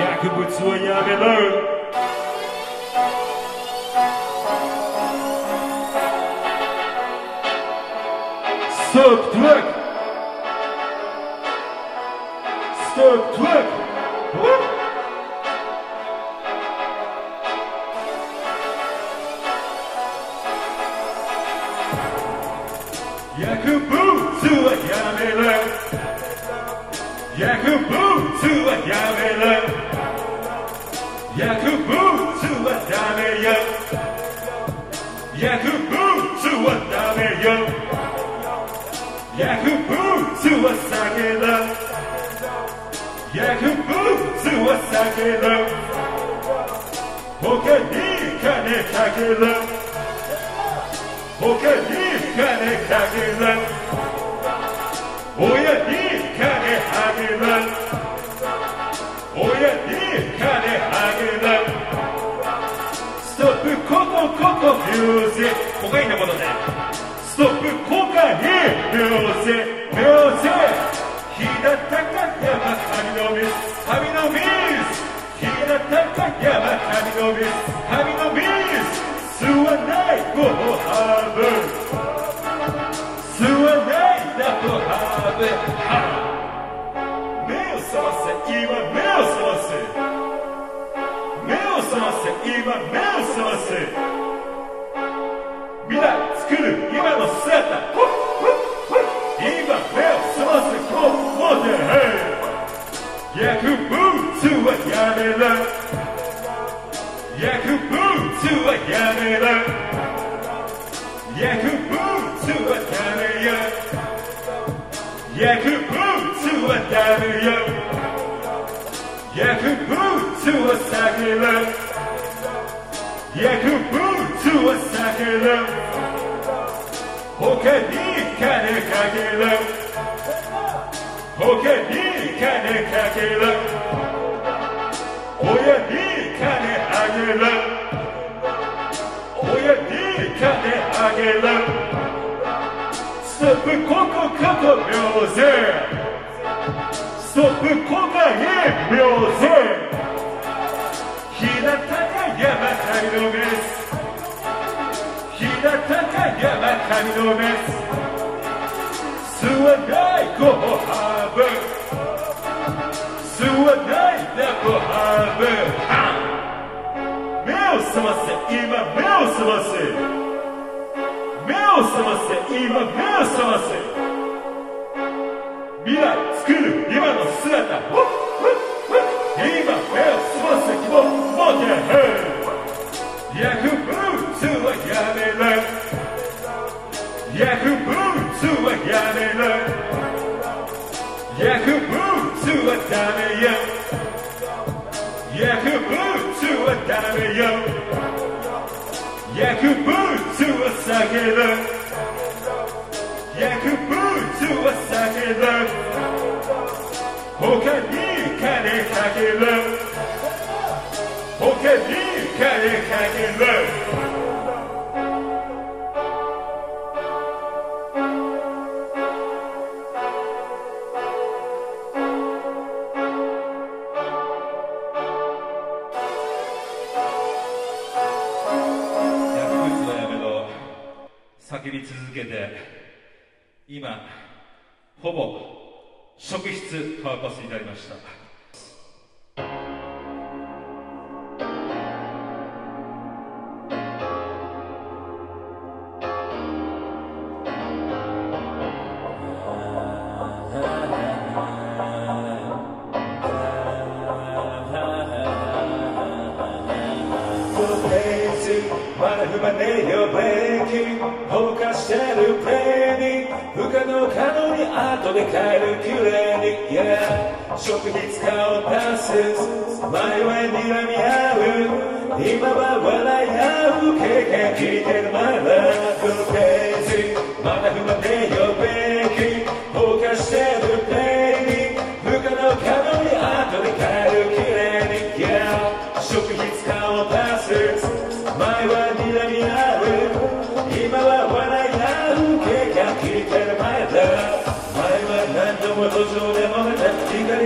Yakubu Stop druk! Stop druk! Yakubu to a Yamela! Yakubu to a Yamela! Yakubu to a Yamela! Yakubu to a Yamela! Yakubu to a Sakela. Yakubu to a Sakela. Okadi kane Sakela. Okadi kane Sakela. Oyadi kane Sakela. Oyadi kane Sakela. Stop Coco music. Okay, no more that. Stop cocaine music, music. Hinataka yama kaminomis, kaminomis. Hinataka yama kaminomis, kaminomis. Suwanai go habe, suwanai da go habe. Ha, meu sase iwa, meu sase, meu sase iwa, meu sase. ヤクブーツはやめろヤクブーツはやめろヤクブーツはやめろヤクブーツはやめろヤクブーツはやめろ おかにかねかけろおやにかねあげろおやにかねあげろストップココココミュージック Yamakanomi's Suwanai go habe, Suwanai da go habe. Meu samase ima meu samase. Mirai tsukuru ima no surata. Ima meu samase ki mo mote. Yakubu to a Yamela. Yakubu to a Yamela. Yakubu to a Damaya. Yakubu to a Damaya. Yakubu to a Sakela. Yakubu to a Sakela. Okadi kane kakela. Okadi Can't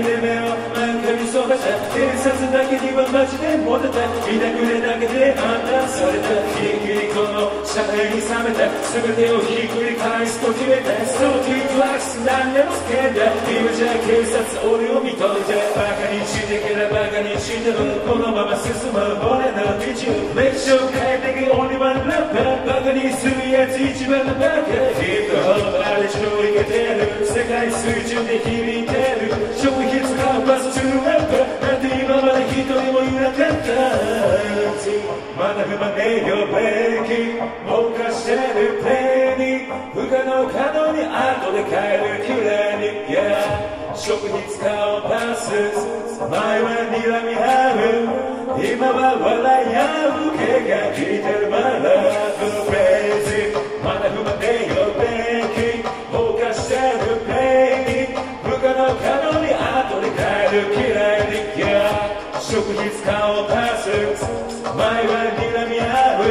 live. I'm 数だけにはマジでモテた、見たくれだけで判断された、ギリギリこの社会に冷めた、全てをひっくり返すと決めた、ストーキーフラッシュ何でもつけんだ、今じゃ警察俺を認めて、バカにしてけらバカにしてる、このまま進む俺の道、メイクション変えてけ俺はラッパー、バカにするやつ一番のバカ、ヒップホップあれしのいけてる、世界水準で響いてる、食費使うバス中ラッパー、なんて今まで一人もいなかった。まだ踏まねえよブレーキ、冒険してるプレイに不可能可能に後で帰るきれいに、yeah、食費使うパス前は睨み合う、今は笑い合う気が利いてる、まだ不ページ、まだ踏まねえよブレーキ、冒険してるプレイに不可能可能に後で帰るきれいに、食費使おうパス前は睨み合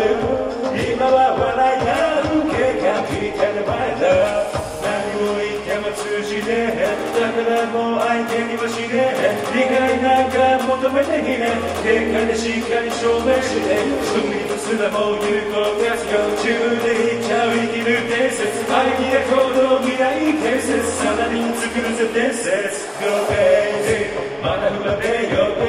う、今は笑い合う計画聞いてる前だ、何を言っても通じねえ、だからもう相手にはしねえ、理解なんか求めていない、結果でしっかり証明して、人々すらもう有効活用中でいっちゃう生きる伝説、アイディア行動未来建設、さらに作るぜ伝説、Go Baby まだ不安でよBaby、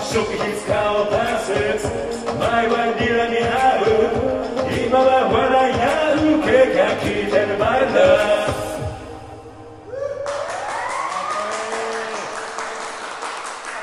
食費使おうパス前は睨み合う、今は笑い合う、結果聞いてる前だ。